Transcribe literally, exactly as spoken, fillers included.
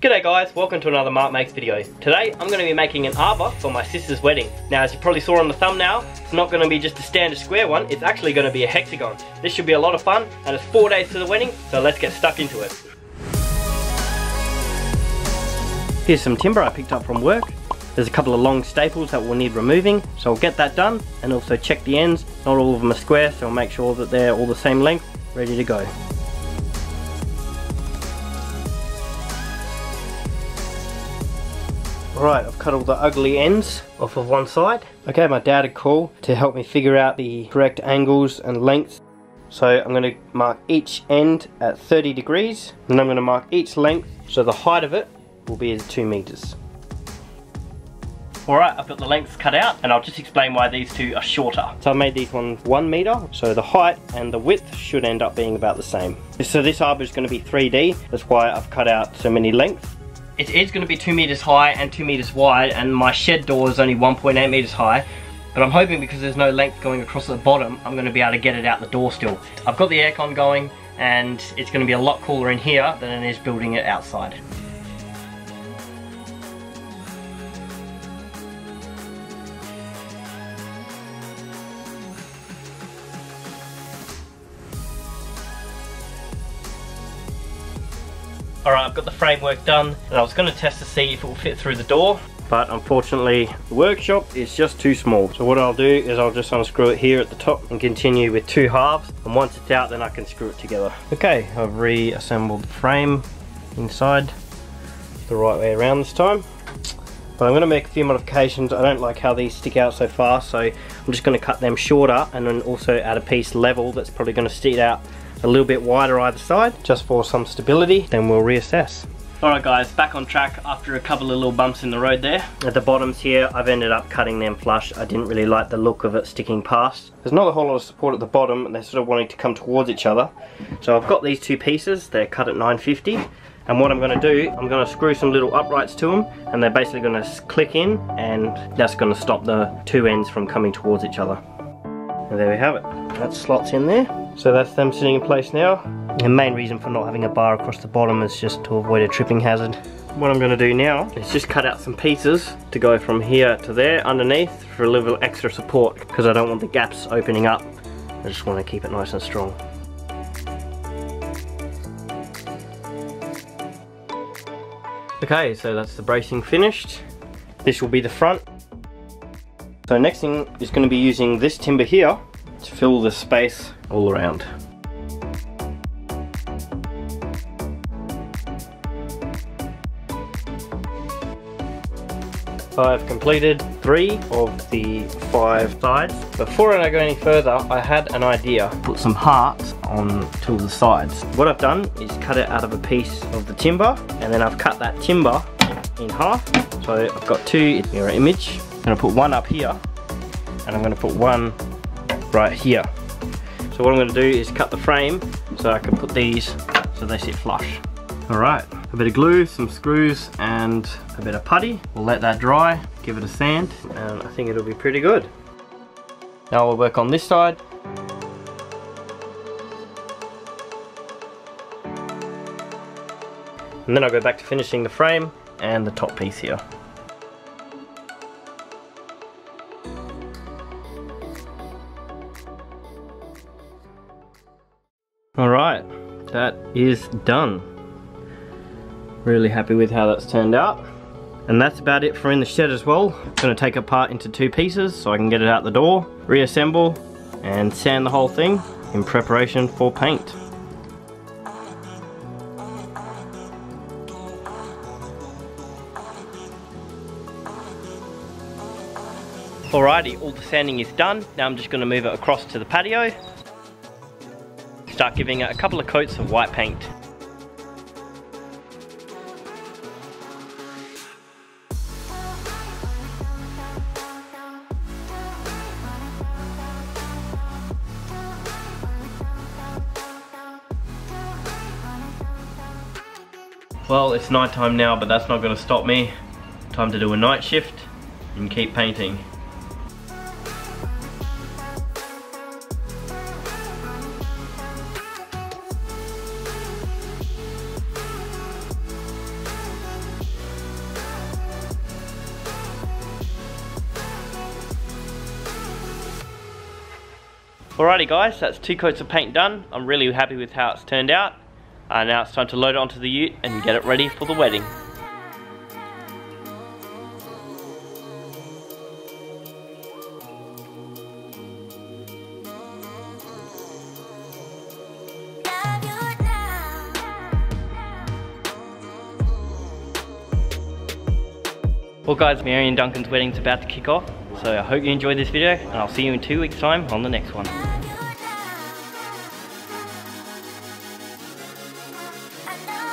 G'day guys, welcome to another Mark Makes video. Today I'm going to be making an arbor for my sister's wedding. Now as you probably saw on the thumbnail, it's not going to be just a standard square one, it's actually going to be a hexagon. This should be a lot of fun and it's four days to the wedding, so let's get stuck into it. Here's some timber I picked up from work. There's a couple of long staples that we'll need removing, so I'll get that done and also check the ends. Not all of them are square, so I'll make sure that they're all the same length, ready to go. Alright, I've cut all the ugly ends off of one side. I gave my dad a call to help me figure out the correct angles and lengths. So I'm going to mark each end at thirty degrees, and I'm going to mark each length so the height of it will be at two meters. Alright, I've got the lengths cut out and I'll just explain why these two are shorter. So I made these ones one meter, so the height and the width should end up being about the same. So this arbor is going to be three D, that's why I've cut out so many lengths. It is going to be two meters high and two meters wide, and my shed door is only one point eight meters high, but I'm hoping because there's no length going across the bottom, I'm going to be able to get it out the door still. I've got the aircon going and it's going to be a lot cooler in here than it is building it outside. Alright, I've got the framework done and I was going to test to see if it will fit through the door, but unfortunately the workshop is just too small. So what I'll do is I'll just unscrew it here at the top and continue with two halves, and once it's out then I can screw it together. Okay, I've reassembled the frame inside the right way around this time, but I'm going to make a few modifications. I don't like how these stick out so far, so I'm just going to cut them shorter and then also add a piece level that's probably going to stick out a little bit wider either side, just for some stability, then we'll reassess. Alright guys, back on track after a couple of little bumps in the road there. At the bottoms here, I've ended up cutting them flush. I didn't really like the look of it sticking past. There's not a whole lot of support at the bottom, and they're sort of wanting to come towards each other. So I've got these two pieces, they're cut at nine fifty, and what I'm going to do, I'm going to screw some little uprights to them, and they're basically going to click in, and that's going to stop the two ends from coming towards each other. And there we have it, that slots in there. So that's them sitting in place now. The main reason for not having a bar across the bottom is just to avoid a tripping hazard. What I'm going to do now is just cut out some pieces to go from here to there underneath for a little extra support, because I don't want the gaps opening up. I just want to keep it nice and strong. Okay, so that's the bracing finished. This will be the front. So next thing is going to be using this timber here to fill the space all around. I've completed three of the five sides. Before I go any further, I had an idea. Put some hearts on to the sides. What I've done is cut it out of a piece of the timber, and then I've cut that timber in half. So I've got two mirror image. I'm going to put one up here, and I'm going to put one right here. So what I'm going to do is cut the frame so I can put these so they sit flush. Alright, a bit of glue, some screws and a bit of putty. We'll let that dry, give it a sand, and I think it'll be pretty good. Now we'll work on this side. And then I'll go back to finishing the frame and the top piece here. Alright, that is done. Really happy with how that's turned out. And that's about it for in the shed as well. I'm going to take it apart into two pieces so I can get it out the door, reassemble and sand the whole thing in preparation for paint. Alrighty, all the sanding is done. Now I'm just going to move it across to the patio. Start giving it a couple of coats of white paint. Well, it's night time now, but that's not going to stop me. Time to do a night shift and keep painting. Alrighty guys, that's two coats of paint done. I'm really happy with how it's turned out. Uh, now it's time to load it onto the ute and get it ready for the wedding. Well guys, Mary and Duncan's wedding's about to kick off, so I hope you enjoyed this video and I'll see you in two weeks time on the next one. I know.